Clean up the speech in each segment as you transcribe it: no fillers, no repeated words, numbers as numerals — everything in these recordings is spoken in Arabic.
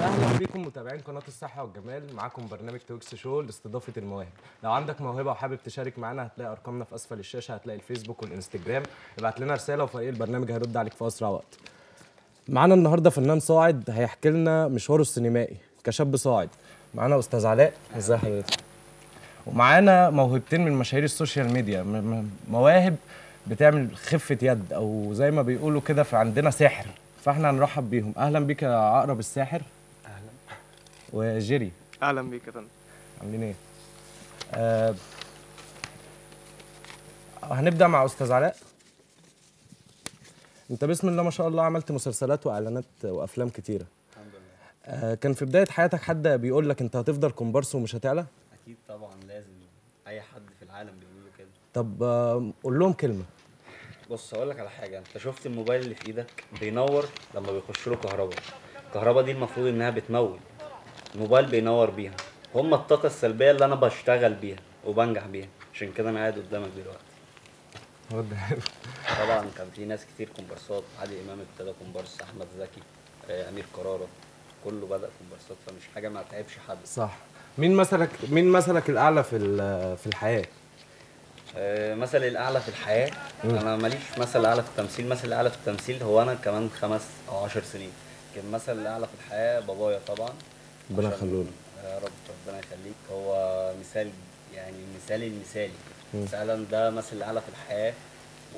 اهلا بيكم متابعين قناه الصحه والجمال. معاكم برنامج توكس شو لاستضافه المواهب. لو عندك موهبه وحابب تشارك معانا هتلاقي ارقامنا في اسفل الشاشه، هتلاقي الفيسبوك والانستجرام، ابعت لنا رساله وفريق البرنامج هيرد عليك في اسرع وقت. معانا النهارده فنان صاعد هيحكي لنا مشواره السينمائي كشاب صاعد. معانا استاذ علاء، ازي حضرتك؟ ومعانا موهبتين من مشاهير السوشيال ميديا، مواهب بتعمل خفه يد او زي ما بيقولوا كده، فعندنا سحر، فاحنا هنرحب بيهم. اهلا بيك يا عقرب الساحر. اهلا. وجيري. اهلا بيك يا رند. عاملين ايه؟ هنبدا مع استاذ علاء. انت بسم الله ما شاء الله عملت مسلسلات واعلانات وافلام كتيره. الحمد لله. كان في بدايه حياتك حد بيقول لك انت هتفضل كومبارس ومش هتعلى؟ اكيد طبعا، لازم، اي حد في العالم بيقول له كده. طب قول لهم كلمه. بص هقول لك على حاجه، انت شفت الموبايل اللي في ايدك بينور لما بيخش له كهرباء، الكهرباء دي المفروض انها بتموت، الموبايل بينور بيها، هم الطاقه السلبيه اللي انا بشتغل بيها وبنجح بيها، عشان كده انا قاعد قدامك دلوقتي. طبعا كان في ناس كتير كومبارسات، عادل امام ابتدى كومبارس، احمد زكي، امير قرارة، كله بدا كومبارسات، فمش حاجه ما تعبش حد. صح. مين مثلك الاعلى في الحياه؟ مثل الاعلى في الحياه، انا ماليش مثل اعلى في التمثيل، مثل اعلى في التمثيل هو انا كمان 5 أو 10 سنين، لكن مثل الاعلى في الحياه بابايا طبعا، ربنا يخليه يا رب. ربنا يخليك، هو مثال، يعني المثالي فعلا، ده مثل الاعلى في الحياه،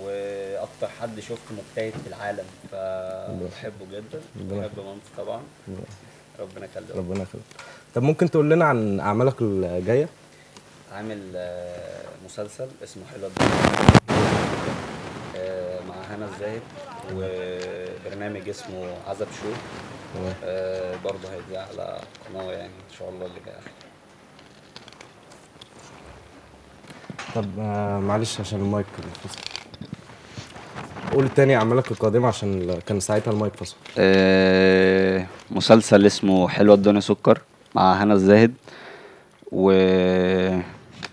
واكتر حد شفته مجتهد في العالم، فبحبه جدا، بحب مامتي طبعا. ربنا يخليه. ربنا يخليك. طب ممكن تقول لنا عن اعمالك الجايه؟ عامل مسلسل اسمه حلو الدنيا مع هنا الزاهد، وبرنامج اسمه عزب شو برضه هيجي على قناه يعني ان شاء الله اللي جاي. طب معلش عشان المايك فصل، قول تاني اعمالك القادمه عشان كان ساعتها المايك فصل. مسلسل اسمه حلو الدنيا سكر مع هنا الزاهد و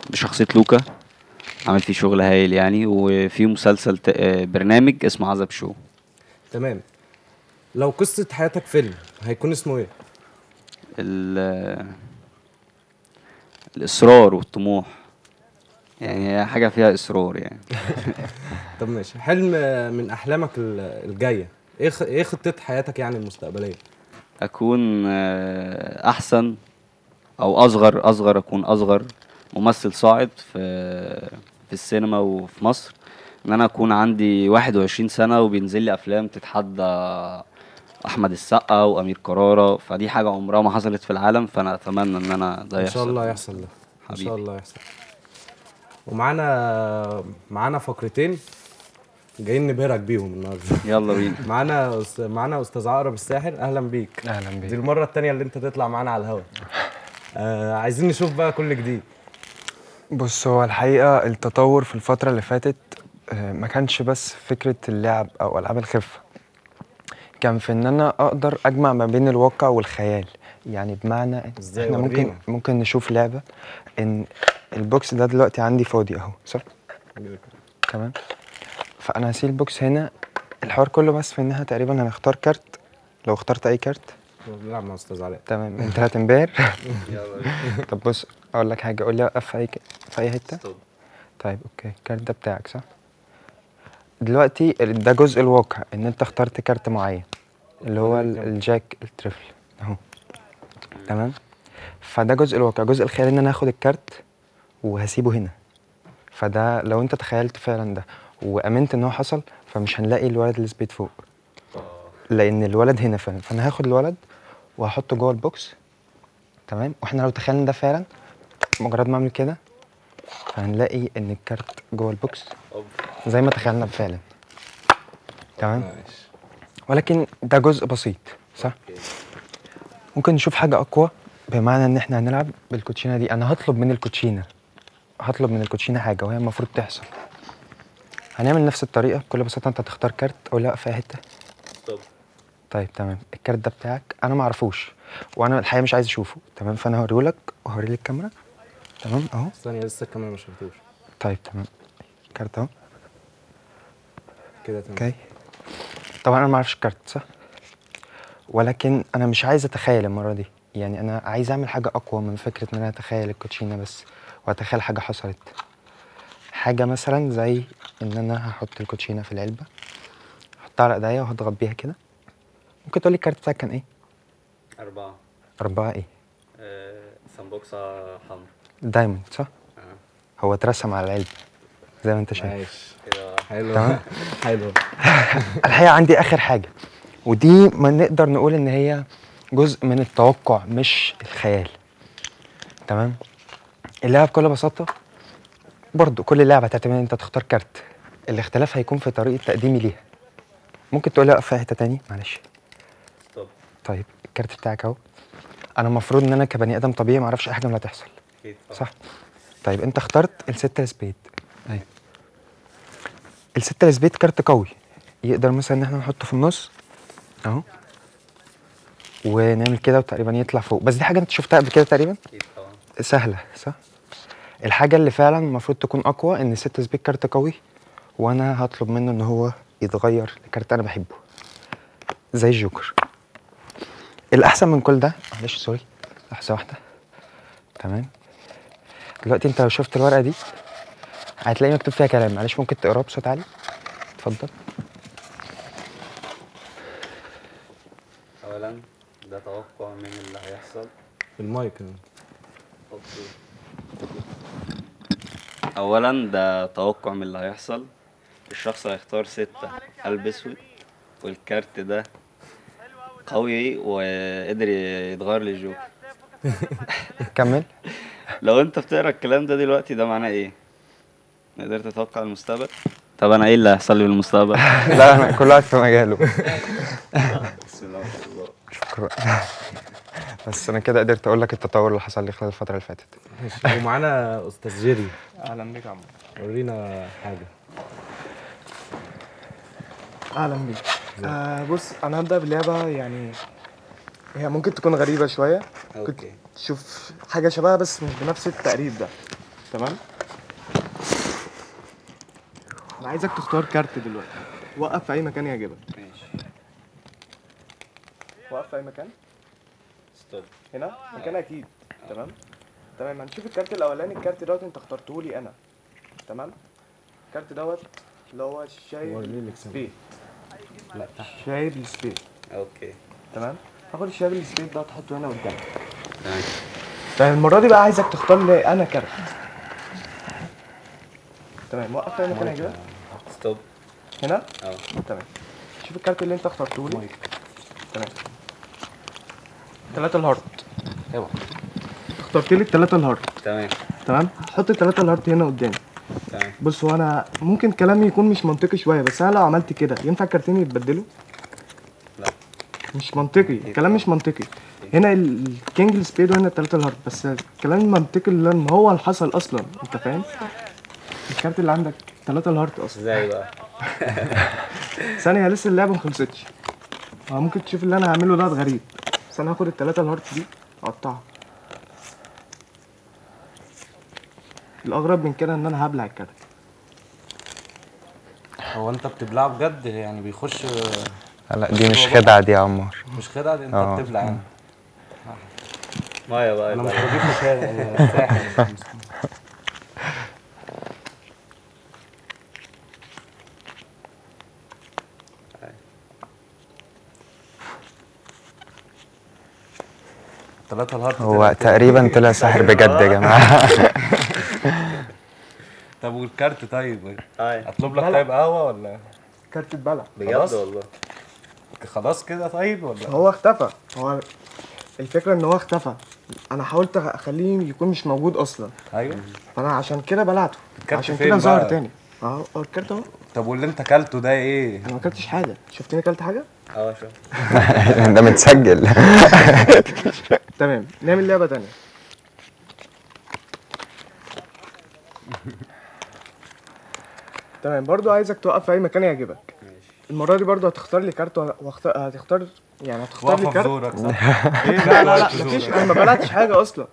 بشخصية لوكا، عامل فيه شغل هايل يعني، وفي مسلسل برنامج اسمه عزب شو. تمام. لو قصة حياتك فيلم هيكون اسمه ايه؟ الإصرار والطموح، يعني حاجة فيها إصرار يعني. طب ماشي. حلم من أحلامك الجاية ايه خطة حياتك يعني المستقبلية؟ أكون أحسن أو أصغر، أكون أصغر ممثل صاعد في السينما وفي مصر، ان انا اكون عندي 21 سنه وبينزل لي افلام تتحدى احمد السقا وامير قراره، فدي حاجه عمرها ما حصلت في العالم، فانا اتمنى ان انا ده يحصل ان شاء الله. يحصل ده ان شاء الله يحصل. ومعانا فقرتين جايين نبهرك بيهم النهارده. يلا بينا. معانا استاذ عقرب الساحر. اهلا بيك. اهلا بيك. دي المره الثانيه اللي انت تطلع معانا على الهواء. عايزين نشوف بقى كل جديد. بص هو الحقيقة التطور في الفترة اللي فاتت ما كانش بس فكرة اللعب أو ألعاب الخفة، كان في إن أنا أقدر أجمع ما بين الواقع والخيال، يعني بمعنى إحنا ممكن نشوف لعبة إن البوكس ده دلوقتي عندي فاضي أهو، صح؟ تمام؟ فأنا هسيب البوكس هنا، الحوار كله بس في إنها تقريبا هنختار كارت، لو اخترت أي كارت بنلعب مع أستاذ علاء. تمام. أنت هتنبهر؟ طب بص اقول لك حاجه، قول لي اقف في اي حته. طيب اوكي، الكارت ده بتاعك صح؟ دلوقتي ده جزء الواقع، ان انت اخترت كارت معين اللي هو الجاك التريفل اهو، تمام؟ فده جزء الواقع. جزء الخيال ان انا هاخد الكارت وهسيبه هنا، فده لو انت تخيلت فعلا ده وامنت ان هو حصل، فمش هنلاقي الولد اللي سبيت فوق، لان الولد هنا فعلا، فانا هاخد الولد وهحطه جوه البوكس، تمام؟ واحنا لو تخيلنا ده فعلا، مجرد ما اعمل كده هنلاقي ان الكارت جوه البوكس زي ما تخيلنا فعلا، تمام؟ ولكن ده جزء بسيط، صح؟ ممكن نشوف حاجه اقوى، بمعنى ان احنا هنلعب بالكوتشينه دي، انا هطلب من الكوتشينه حاجه وهي المفروض تحصل. هنعمل نفس الطريقه بكل بساطه، انت هتختار كارت او لا في حته. طيب تمام، الكارت ده بتاعك، انا ما اعرفوش وانا الحقيقه مش عايز اشوفه، تمام؟ فانا هوريهولك وهوري لك الكاميرا، تمام؟ اهو. ثانيه لسه الكاميرا ما شفتوش. طيب تمام، الكارت اهو كده، تمام؟ اوكي. طبعا انا ما اعرفش الكارت، صح؟ ولكن انا مش عايز اتخيل المره دي، يعني انا عايز اعمل حاجه اقوى من فكره ان انا اتخيل الكوتشينه بس، واتخيل حاجه حصلت. حاجه مثلا زي ان انا هحط الكوتشينه في العلبه، احطها على ايديا وهضغط بيها كده. ممكن تقول لي الكارت بتاعك كان ايه؟ 4. 4 ايه؟ سمبوكسه حمراء دايموند صح؟ هو اترسم على العلبه زي ما انت شايف. ماشي حلو تمام؟ حلو. الحقيقه عندي اخر حاجه، ودي ما نقدر نقول ان هي جزء من التوقع مش الخيال، تمام؟ اللعبه بكل بساطه برضو كل لعبه تعتمد ان انت تختار كارت، الاختلاف هيكون في طريقه تقديمي ليها. ممكن تقول لي اقف في حته تاني معلش؟ طيب الكارت بتاعك اهو، انا المفروض ان انا كبني ادم طبيعي ما اعرفش اي حاجه اللي هتحصل صح؟ طيب انت اخترت الستة السبيد. ايوه الستة السبيد كارت قوي، يقدر مثلا ان احنا نحطه في النص اهو ونعمل كده وتقريبا يطلع فوق، بس دي حاجه انت شفتها قبل كده تقريبا؟ اكيد طبعا سهله صح؟ الحاجه اللي فعلا المفروض تكون اقوى ان الستة سبيد كارت قوي، وانا هطلب منه ان هو يتغير لكارت انا بحبه زي الجوكر. الاحسن من كل ده معلش سوري لحظه واحده، تمام؟ دلوقتي انت لو شفت الورقه دي هتلاقي مكتوب فيها كلام، معلش ممكن تقراه بصوت عالي؟ اتفضل. اولا ده توقع من اللي هيحصل المايك. اولا ده توقع من اللي هيحصل، الشخص هيختار 6 قلب اسود، والكارت ده قوي وقدر يتغير للجوكر. كمل. لو انت بتقرا الكلام ده دلوقتي ده معناه ايه؟ قدرت اتوقع المستقبل؟ طب انا ايه اللي هيحصل لي في المستقبل؟ لا انا كل واحد في مجاله. بسم الله ما شاء الله. شكرا. بس انا كده قدرت اقول لك التطور اللي حصل لي خلال الفتره اللي فاتت. ماشي. ومعانا استاذ جيري. اهلا بيك يا عمرو. ورينا حاجه. اهلا بيك. بص انا هبدا بلعبه يعني هي ممكن تكون غريبه شويه. اوكي. شوف حاجه شبهها بس مش بنفس التقريب ده، تمام؟ انا عايزك تختار كارت دلوقتي، وقف في اي مكان يعجبك. ماشي. وقف في اي مكان؟ ستوب. هنا؟ مكان اكيد. تمام؟ تمام. هنشوف الكارت الاولاني، الكارت دوت انت اخترته لي انا، تمام؟ الكارت دوت اللي هو شايل سبيد. لا تحت. شايل سبيد. اوكي. تمام؟ هاخد الشايل السبيد ده تحطه هنا قدامك. تمام. المرة دي بقى عايزك تختار لي أنا كارت. تمام. وقف تاني مكانك كده. ستوب. هنا؟ تمام. شوف الكارت اللي أنت اخترته لي. تمام. 3 الهارد. أيوه. اخترت لي ال3 الهارد. تمام. تمام؟ حط ال3 الهارد هنا قدامي. تمام. بص هو أنا ممكن كلامي يكون مش منطقي شوية، بس أنا لو عملت كده ينفع الكارتين يتبدلوا؟ مش منطقي، الكلام مش منطقي. هنا الكينج السبيد وهنا ال3 الهارد، بس الكلام منطقي لان هو اللي حصل اصلا، انت فاهم؟ الكارت اللي عندك 3 الهارد اصلا. ازاي بقى؟ ثانية لسه اللعبة ما خلصتش. ممكن تشوف اللي انا هعمله ده غريب، بس انا هاخد ال3 الهارد دي اقطعها. الاغرب من كده ان انا هبلع الكارت. هو انت بتبلعه بجد يعني بيخش؟ لا دي مش خدعة دي يا عمار. مش خدعة دي، انت بتبلع يعني. مايا بقى انا مش بجيب مشاهد انا ساحر. هو تقريبا طلع ساحر بجد يا جماعة. طب والكارت طيب؟ اطلب لك طيب قهوة ولا؟ الكارت اتبلع بجد والله. خلاص كده طيب ولا؟ هو اختفى، هو الفكره ان هو اختفى، انا حاولت اخليه يكون مش موجود اصلا. ايوه فانا عشان كده بلعته، عشان كده ظهر تاني. الكارت اهو. طب واللي انت كلته ده ايه؟ انا ما كلتش حاجه، شفتني كلت حاجه؟ شفت. ده متسجل. تمام نعمل لعبه تانيه. تمام برضو عايزك توقف في اي مكان يعجبك. المرة دي برضه هتختار لي كارت هتختار يعني هتختار لي كارت. ايه لا لا لا مفيش، انا ما بلعتش حاجة أصلا.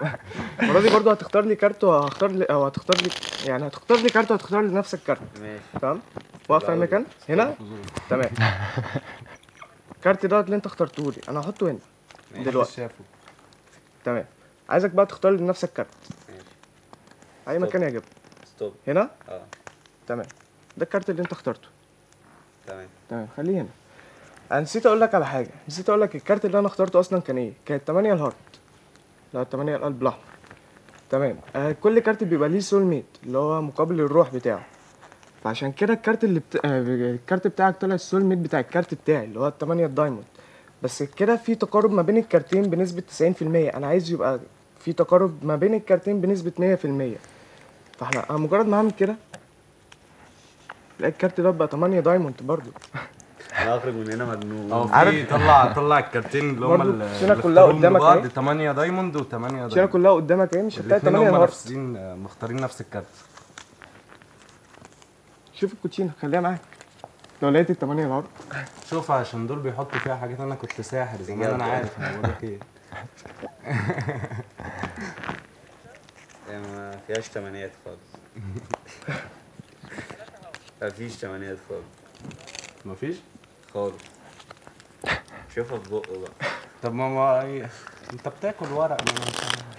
المرة دي برضه هتختار لي كارت هتختار لي كارت وهتختار لي نفس الكارت. ماشي. تمام؟ واقف في المكان؟ هنا؟ تمام. الكارت دوت اللي انت اخترته لي انا هحطه هنا دلوقتي. شافه تمام. عايزك بقى تختار لنفسك كارت. ماشي. اي مكان يعجبك. ستوب هنا. اه تمام. ده الكارت اللي انت اخترته. تمام تمام. خليه هنا. انا نسيت اقول لك على حاجه، نسيت اقول لك الكارت اللي انا اخترته اصلا كان ايه. كان 8 الهارت. لا 8 القلب الاحمر. تمام. كل كارت بيبقى ليه سول ميت اللي هو مقابل الروح بتاعه، فعشان كده الكارت اللي الكارت بتاعك طلع السول ميت بتاع الكارت بتاعي اللي هو 8 الدايموند. بس كده في تقارب ما بين الكارتين بنسبه 90%. انا عايز يبقى في تقارب ما بين الكارتين بنسبه 100%. فاحنا مجرد ما هعمل كده تلاقي الكارت ده بقى 8 دايموند برضه. انا اخرج من هنا مجنون. عارف طلع الكارتين اللي هم الشيله كلها قدامك اهي 8 دايموند و8 دايموند. الشيله كلها قدامك اهي، مش هتلاقي 8 هارت. مختارين نفس الكارت. شوف الكوتشينه خليها معاك لو لقيت الثمانية الهارت. شوفها عشان دول بيحطوا فيها حاجات. انا كنت ساحر زمان. انا عارف. انا بقول لك ايه، ما فيهاش ثمانيات خالص. ما فيش ثمانيات خالص. ما فيش خالص. شوفها في بقه بقى. طب ما انت بتاكل ورق.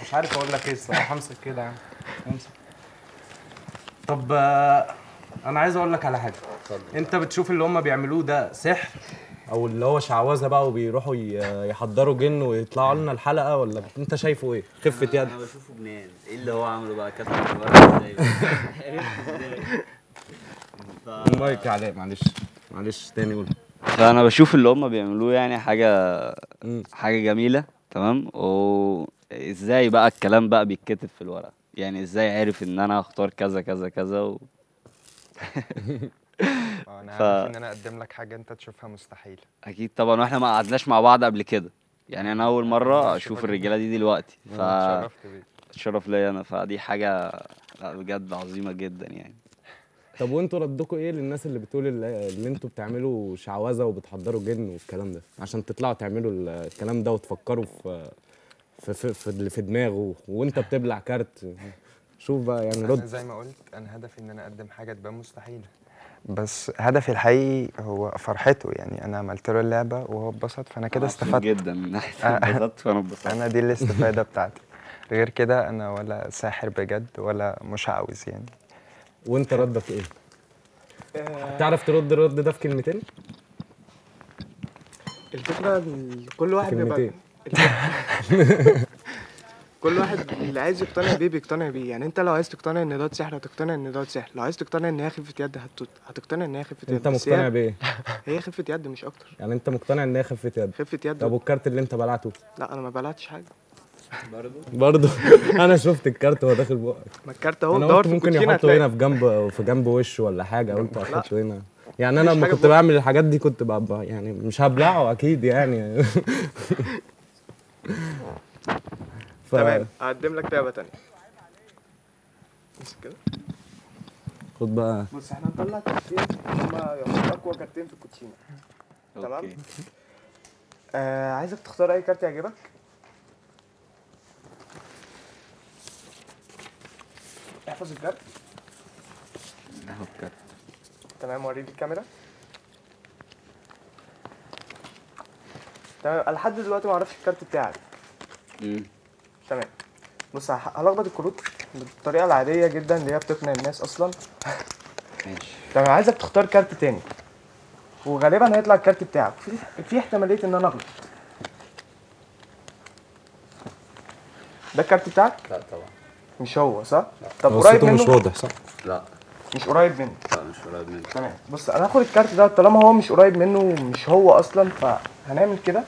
مش عارف اقول لك ايه الصراحه. امسك كده يا عم، امسك. طب انا عايز اقول لك على حاجه. انت بتشوف اللي هم بيعملوه ده سحر او اللي هو شعوذه بقى وبيروحوا يحضروا جن ويطلعوا لنا الحلقه، ولا انت شايفه ايه؟ خفه يد. انا بشوفه جنان. ايه اللي هو عامله بقى؟ كسر الورق ازاي؟ المايك يا علاء. معلش تاني قول. فانا بشوف اللي هم بيعملوه يعني حاجه جميله. تمام. وازاي بقى الكلام بقى بيتكتب في الورقه؟ يعني ازاي عرف ان انا هختار كذا كذا كذا انا عارف ان انا اقدم لك حاجه انت تشوفها مستحيل. اكيد طبعا. واحنا ما قعدناش مع بعض قبل كده، يعني انا اول مره اشوف الرجاله دي دلوقتي. اتشرفت بيك. اتشرف ليا انا. فدي حاجه بجد عظيمه جدا يعني. طب وانتوا ردكم ايه للناس اللي بتقول اللي انتوا بتعملوا شعوذه وبتحضروا جن والكلام ده عشان تطلعوا تعملوا الكلام ده وتفكروا في اللي في دماغه وانت بتبلع كارت؟ شوف بقى يعني رد. زي ما قلت انا هدفي ان انا اقدم حاجه تبان مستحيله، بس هدفي الحقيقي هو فرحته. يعني انا عملت له اللعبه وهو اتبسط، فانا كده استفدت جدا من ناحيه اتبسطت. فانا اتبسطت. انا دي الاستفاده بتاعتي. غير كده انا ولا ساحر بجد ولا مشعوذ يعني. وانت ردك ايه؟ تعرف ترد الرد ده في كلمتين؟ الفكره كل واحد بيبقى كل واحد اللي عايز يقتنع بيه بيقتنع بيه. يعني انت لو عايز تقتنع ان ده سحر هتقتنع ان ده سحر، لو عايز تقتنع ان هي خفه يد هتقتنع ان هي خفه يد. انت مقتنع بايه؟ هي خفه يد مش اكتر. يعني انت مقتنع ان هي خفه يد. خفه يد. طب والكارت اللي انت بلعته؟ لا انا ما بلعتش حاجه. برضه انا شفت الكارت وهو داخل بقك. ما الكارت اهو دور في ممكن يحطه هنا في جنب وشه ولا حاجه. قلت احطه هنا. يعني انا لما كنت بعمل الحاجات دي كنت بقى يعني مش هبلعه اكيد يعني. تمام. هقدم لك لعبه تانية. بس كده خد بقى. بص احنا هنطلع كارتين هما يعتبروا اقوى كارتين في الكوتشينه. تمام. عايزك تختار اي كارت يعجبك. احفظ الكارت. اهو الكارت. تمام. وريني الكاميرا. تمام. لحد دلوقتي ما اعرفش الكارت بتاعك. تمام. بص هلخبط الكروت بالطريقه العاديه جدا اللي هي بتقنع الناس اصلا. ماشي. تمام. عايزك تختار كارت تاني وغالبا هيطلع الكارت بتاعك. في احتماليه ان انا اغلط. ده الكارت بتاعك؟ لا طبعا. مش هو صح؟ لا. طب قريب منه؟ مش واضح صح؟ لا مش قريب منه. لا مش قريب منه. تمام. بص انا هاخد الكارت ده طالما هو مش قريب منه ومش هو اصلا، فهنعمل كده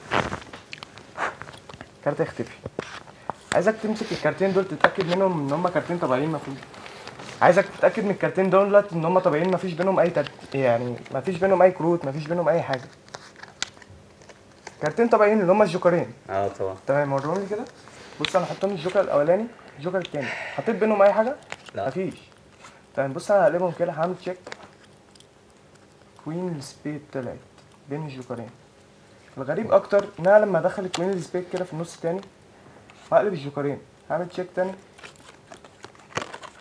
الكارت هيختفي. عايزك تمسك الكارتين دول تتاكد منهم ان هم كارتين طبيعيين مفيش. عايزك تتاكد من الكارتين دول ان هم طبيعيين مفيش بينهم اي يعني مفيش بينهم اي كروت، مفيش بينهم اي حاجه. كارتين طبيعيين اللي هم الجوكرين. اه طبعا. تمام. وريهم لي كده. بص انا هحطهم الجوكر الاولاني الجوكر الثاني. حطيت بينهم اي حاجه؟ لا مفيش. تمام. بص انا هقلبهم كده هعمل تشيك. كوين السبيد طلعت بين الجوكرين. الغريب اكتر ان انا لما دخلت كوين السبيد كده في النص الثاني هقلب الجوكرين هعمل تشيك تاني.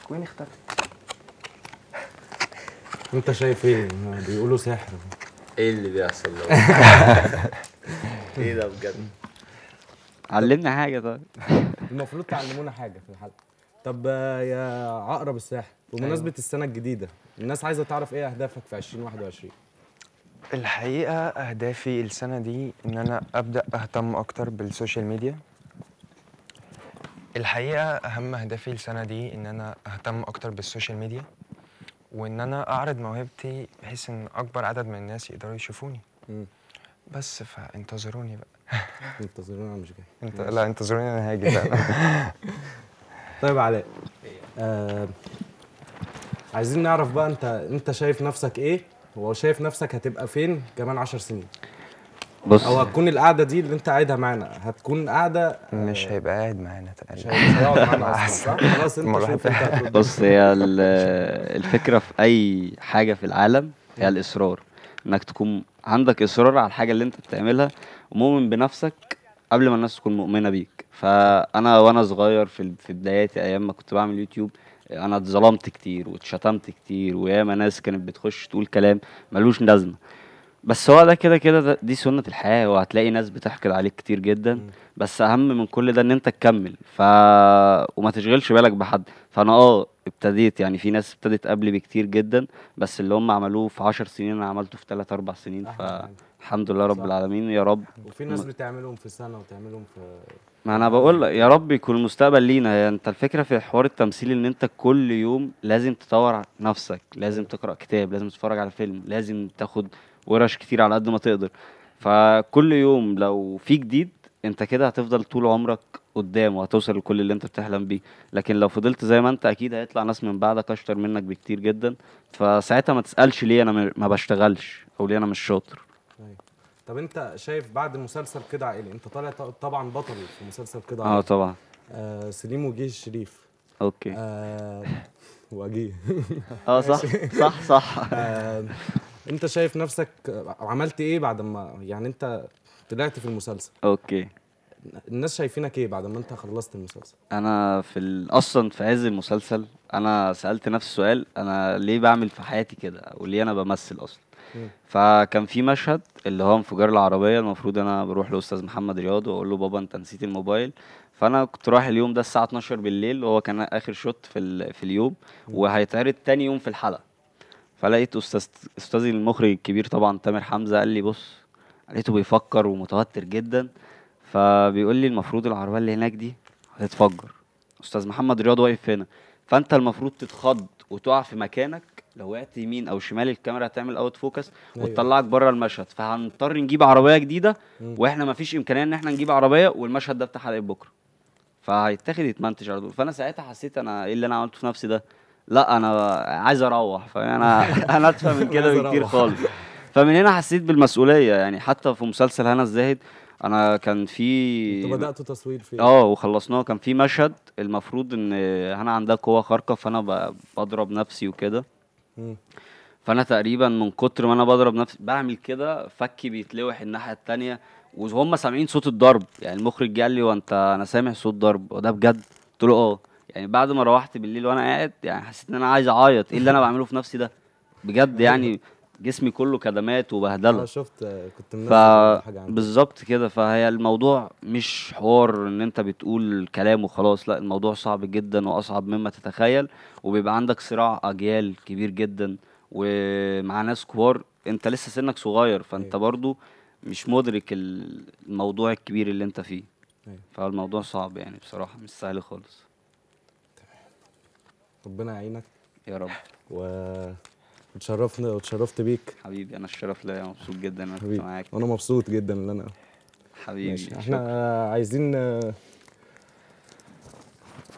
كوين اختفت. انت شايف ايه؟ بيقولوا سحر. ايه اللي بيحصل ده؟ ايه ده بجد؟ علمنا حاجه. طيب المفروض تعلمونا حاجه في الحلقه. طب يا عقرب الساحر، بمناسبه أيوة. السنه الجديده، الناس عايزه تعرف ايه اهدافك في 2021؟ الحقيقه اهدافي السنه دي ان انا ابدا اهتم اكتر بالسوشيال ميديا. الحقيقه اهم اهدافي السنه دي ان انا اهتم اكتر بالسوشيال ميديا، وان انا اعرض موهبتي بحيث ان اكبر عدد من الناس يقدروا يشوفوني. بس فانتظروني بقى. انتظروني، انا مش جاي. لا انتظروني، انا هاجي بقى. طيب علاء، عايزين نعرف بقى انت شايف نفسك ايه، وشايف نفسك هتبقى فين كمان 10 سنين؟ بص، او هتكون القعده دي اللي انت قاعدها معانا هتكون قاعده مش هيبقى قاعد معانا تقريبا، مش هيقعد معانا اصلا، صح؟ خلاص انت شوف انت. بص، هي الفكره في اي حاجه في العالم هي الاصرار، انك تكون عندك اصرار على الحاجه اللي انت بتعملها ومؤمن بنفسك قبل ما الناس تكون مؤمنه بيك. فانا وانا صغير في بداياتي، ايام ما كنت بعمل يوتيوب، انا اتظلمت كتير واتشتمت كتير، وياما ناس كانت بتخش تقول كلام ملوش لازمه. بس هو ده كده كده، دي سنة الحياة، وهتلاقي ناس بتحقد عليك كتير جدا. بس أهم من كل ده إن أنت تكمل وما تشغلش بالك بحد. فأنا ابتديت، يعني في ناس ابتدت قبلي بكتير جدا، بس اللي هم عملوه في 10 سنين أنا عملته في 3-4 سنين. فالحمد لله رب العالمين يا رب. وفي ناس بتعملهم في سنة وتعملهم في، ما أنا بقول يا رب يكون المستقبل لينا. يعني أنت الفكرة في حوار التمثيل إن أنت كل يوم لازم تطور نفسك، لازم تقرأ كتاب، لازم تتفرج على فيلم، لازم تاخد ورش كتير على قد ما تقدر. فكل يوم لو في جديد انت كده هتفضل طول عمرك قدام، وهتوصل لكل اللي انت بتحلم بيه. لكن لو فضلت زي ما انت، اكيد هيطلع ناس من بعدك اشطر منك بكتير جدا، فساعتها ما تسالش ليه انا ما بشتغلش او ليه انا مش شاطر. طب انت شايف بعد مسلسل قيد عائلي، انت طالع طبعا بطل في مسلسل قيد عائلي. طبعا. سليم وجيه الشريف. اوكي. وجيه. صح صح صح. انت شايف نفسك عملت ايه بعد ما، يعني انت طلعت في المسلسل؟ اوكي. الناس شايفينك ايه بعد ما انت خلصت المسلسل؟ انا اصلا في عز المسلسل انا سالت نفسي سؤال، انا ليه بعمل في حياتي كده، او ليه انا بمثل اصلا؟ فكان في مشهد اللي هو انفجار العربيه، المفروض انا بروح لاستاذ محمد رياض واقول له بابا انت نسيت الموبايل. فانا كنت رايح اليوم ده الساعه 12 بالليل، وهو كان اخر شوت في اليوم، وهيتعرض تاني يوم في الحلقه. فلقيت استاذي المخرج الكبير طبعا تامر حمزه، قال لي بص، لقيته بيفكر ومتوتر جدا، فبيقول لي المفروض العربيه اللي هناك دي هتتفجر، استاذ محمد رياض واقف هنا، فانت المفروض تتخض وتقع في مكانك، لو وقعت يمين او شمال الكاميرا هتعمل اوت فوكس وتطلعك بره المشهد، فهنضطر نجيب عربيه جديده، واحنا ما فيش امكانيه ان احنا نجيب عربيه، والمشهد ده بتاع حلقه بكره، فهيتاخد يتمنتج على طول. فانا ساعتها حسيت انا ايه اللي انا عملته في نفسي ده، لا انا عايز اروح، انا ادفع من كده بكتير خالص. فمن هنا حسيت بالمسؤوليه. يعني حتى في مسلسل هنا الزاهد، انا كان في، انتوا بداتوا تصوير فيه وخلصناه، كان في مشهد المفروض ان هنا عندها قوه خارقه، فانا بضرب نفسي وكده، فانا تقريبا من كتر ما انا بضرب نفسي بعمل كده، فكي بيتلوح الناحيه الثانيه، وهم سامعين صوت الضرب. يعني المخرج قال لي انا سامع صوت ضرب، وده بجد؟ قلت له يعني بعد ما روحت بالليل وانا قاعد، يعني حسيت ان انا عايز اعيط، ايه اللي انا بعمله في نفسي ده بجد؟ يعني جسمي كله كدمات وبهدله. شفت، كنت منزل حاجه بالظبط كده. فهي الموضوع مش حوار ان انت بتقول كلام وخلاص، لا، الموضوع صعب جدا واصعب مما تتخيل، وبيبقى عندك صراع اجيال كبير جدا، ومع ناس كبار، انت لسه سنك صغير، فانت برضو مش مدرك الموضوع الكبير اللي انت فيه. فالموضوع صعب يعني، بصراحه مش سهل خالص. ربنا يعينك يا رب. وتشرفت بيك حبيبي. انا الشرف ليا، مبسوط جدا ان انا كنت معاك، وانا مبسوط جدا ان انا حبيبي. احنا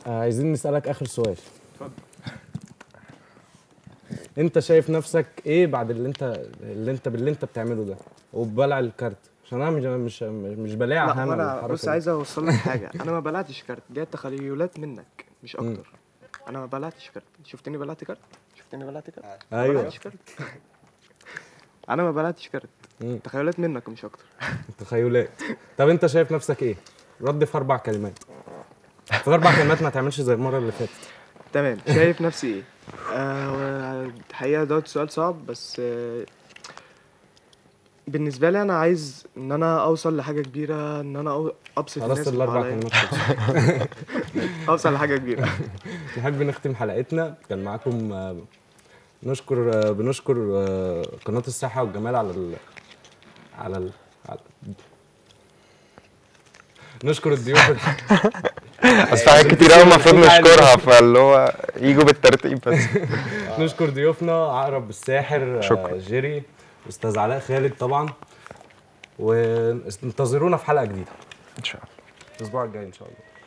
عايزين نسالك اخر سؤال. اتفضل. انت شايف نفسك ايه بعد اللي انت بتعمله ده وببلع الكارت؟ عشان انا مش بلاعه. انا بص، عايز اوصل لك حاجه، انا ما بلعتش كارت، دي تخيلات منك مش اكتر. انا ما بلعتش كارت. شفتني بلعت كارت؟ ايوه، ما بلعتش كارت. انا ما بلعتش كارت، تخيلات منك مش اكتر. تخيلات. طب انت شايف نفسك ايه؟ رد في 4 كلمات. في 4 كلمات، ما تعملش زي المره اللي فاتت. تمام. شايف نفسي ايه؟ الحقيقه ده سؤال صعب، بس بالنسبه لي انا عايز ان انا اوصل لحاجه كبيره، ان انا ابسط الناس الاربع اوصل لحاجه كبيره. نحب نختم حلقتنا، كان معاكم بنشكر قناه الصحه والجمال على ال... على ال... على ال... نشكر الضيوف. اصل حاجات كتير قوي المفروض نشكرها، فاللي هو يجوا بالترتيب بس. نشكر ضيوفنا عقرب الساحر، جيري، استاذ علاء خالد طبعا، وانتظرونا في حلقه جديده ان شاء الله الاسبوع الجاي ان شاء الله.